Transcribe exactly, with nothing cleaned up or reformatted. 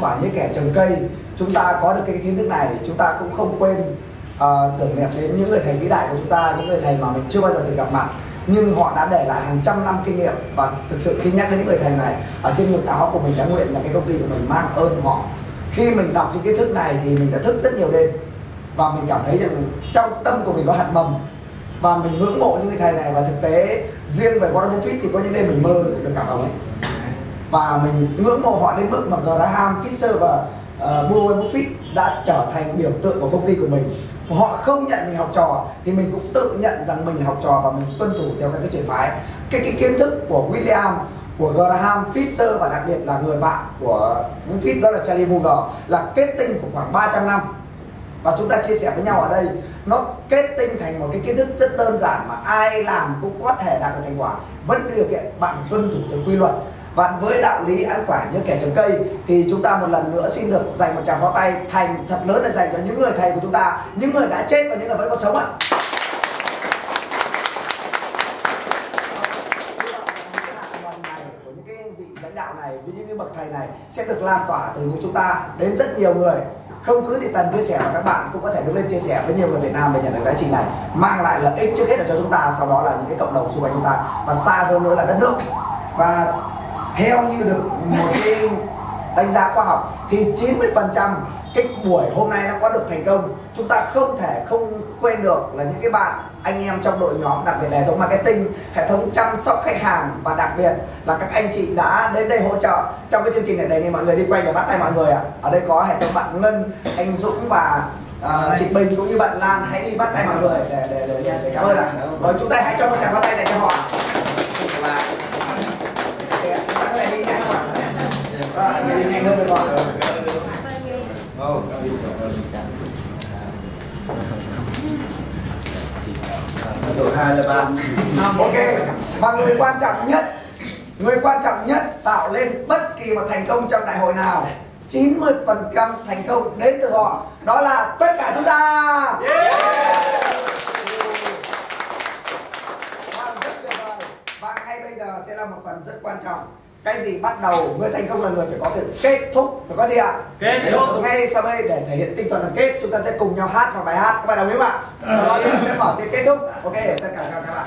Quả như kẻ trồng cây, chúng ta có được cái kiến thức này, chúng ta cũng không quên uh, tưởng niệm đến những người thầy vĩ đại của chúng ta, những người thầy mà mình chưa bao giờ từng gặp mặt nhưng họ đã để lại hàng trăm năm kinh nghiệm. Và thực sự khi nhắc đến những người thầy này, ở trên ngực áo của mình đã nguyện là cái công ty của mình mang ơn họ. Khi mình đọc những kiến thức này thì mình đã thức rất nhiều đêm và mình cảm thấy rằng trong tâm của mình có hạt mầm và mình ngưỡng mộ những người thầy này. Và thực tế riêng về Golden Phits thì có những đêm mình mơ được cảm ơn ấy, và mình ngưỡng mộ họ đến mức mà Graham, Fisher và uh, Warren Buffett đã trở thành biểu tượng của công ty của mình. Họ không nhận mình học trò thì mình cũng tự nhận rằng mình học trò và mình tuân thủ theo các cái trường phái. Cái, cái kiến thức của William, của Graham, Fisher và đặc biệt là người bạn của Buffett đó là Charlie Munger là kết tinh của khoảng ba trăm năm. Và chúng ta chia sẻ với nhau ở đây, nó kết tinh thành một cái kiến thức rất đơn giản mà ai làm cũng có thể đạt được thành quả, vẫn điều kiện bạn tuân thủ theo quy luật. Và với đạo lý ăn quả như kẻ trồng cây thì chúng ta một lần nữa xin được dành một tràng pháo tay thành thật lớn để dành cho những người thầy của chúng ta, những người đã chết và những người vẫn còn sống ạ. Của những cái vị lãnh đạo này, những cái bậc thầy này sẽ được lan tỏa từ những chúng ta đến rất nhiều người. Không cứ thì Tần chia sẻ và các bạn cũng có thể đứng lên chia sẻ với nhiều người Việt Nam để nhận được giá trị này, mang lại lợi ích trước hết là cho chúng ta, sau đó là những cái cộng đồng xung quanh chúng ta và xa hơn nữa là đất nước. Và theo như được một cái đánh giá khoa học thì chín mươi phần trăm cái buổi hôm nay nó có được thành công. Chúng ta không thể không quên được là những cái bạn anh em trong đội nhóm, đặc biệt là hệ thống marketing, hệ thống chăm sóc khách hàng và đặc biệt là các anh chị đã đến đây hỗ trợ trong cái chương trình này. Đề nghị mọi người đi quay để bắt tay mọi người ạ. Ở đây có hệ thống bạn Ngân, anh Dũng và uh, chị Bình cũng như bạn Lan, hãy đi bắt tay mọi người để, để, để, để, để cảm ơn ạ. Rồi chúng ta hãy cho một tràng bắt tay này cho họ. Ok, và người quan trọng nhất, người quan trọng nhất tạo lên bất kỳ một thành công trong đại hội nào, chín mươi phần trăm thành công đến từ họ, đó là tất cả chúng ta. Và ngay bây giờ sẽ là một phần rất quan trọng. Cái gì bắt đầu mới thành công là người phải có từ kết thúc, phải có gì ạ? Kết thúc. Ngay sau đây để thể hiện tinh thần đoàn kết, chúng ta sẽ cùng nhau hát một bài hát, các bạn đồng ý không ạ? Sau đó chúng ta sẽ mở tiếng kết thúc. Ok, tất cả các bạn.